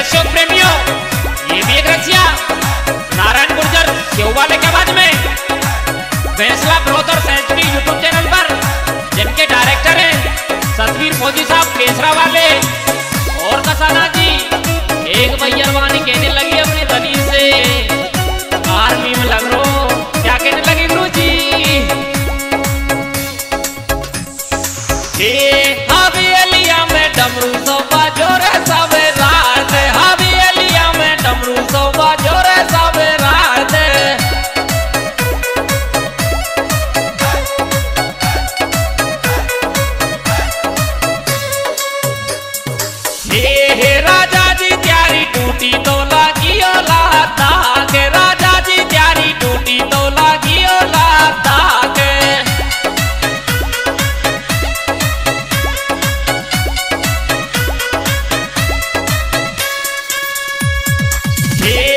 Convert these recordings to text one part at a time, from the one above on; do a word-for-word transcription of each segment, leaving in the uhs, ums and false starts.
दर्शक प्रेमियों, ये भी एक रचिया नारायण गुर्जर केवाले के बाद में Bainsla brothers century YouTube channel पर जिनके डायरेक्टर हैं सतवीर फोजी साहब केसरा वाले और कसाना जी। एक भैया वाणी कहने लगी अपने धनी से, आर्मी में लग रो क्या कहने लगी गुरु जी। राजा जी त्यारी टूटी तो लागी ओला ताक, राजा जी त्यारी टूटी तो लागी ओला ताक। हे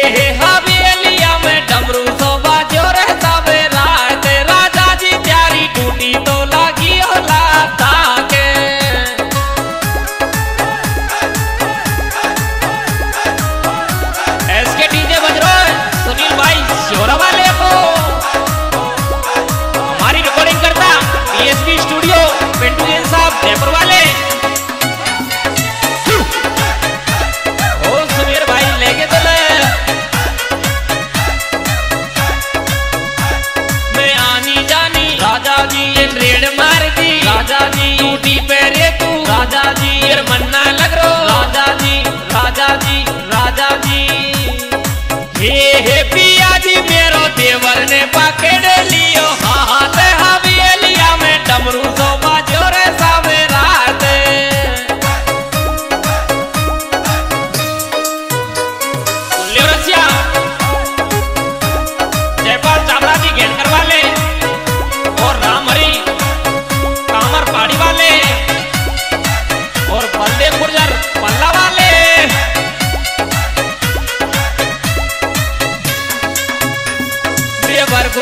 हवेलिया में डमरू सोबा जोरे सावे रात, राजा जी त्यारी टूटी तो लागी ओला ताक।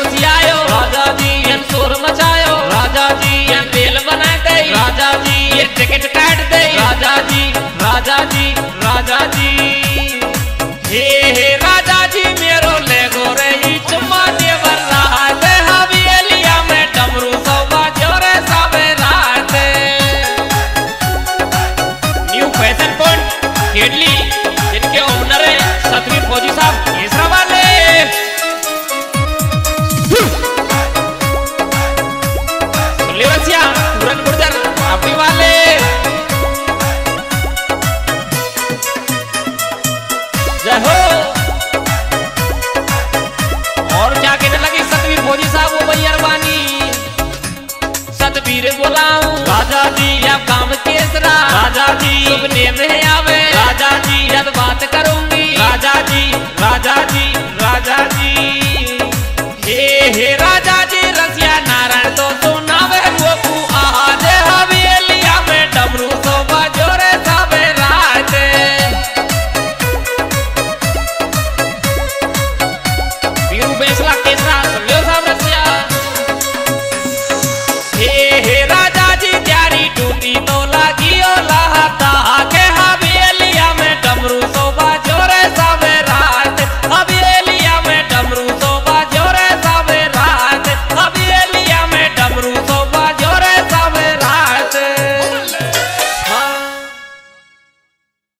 राजा जी ये शोर मचायो, राजा जी ये बेल बना दे, राजा जी ये टिकट काट दे, राजा जी राजा जी राजा जी। हे हे राजा जी मेरो ले गोरे ही चुम्मा देवर रात, हवेलिया में डमरू सोबा जोरे सावे रात। न्यू फैशन पॉइंट केडली जिनके ओनर है सतवीर फोजी साहब केसरा वाले। और क्या कहने लगी सतवीर फोजी साहब वो भैयारवानी। सतवीर बोलाऊं राजा जी या काम केसरा, राजा जी सुपने में आवे, राजा जी जब बात करूंगी, राजा जी राजा जी राजा जी। हे हे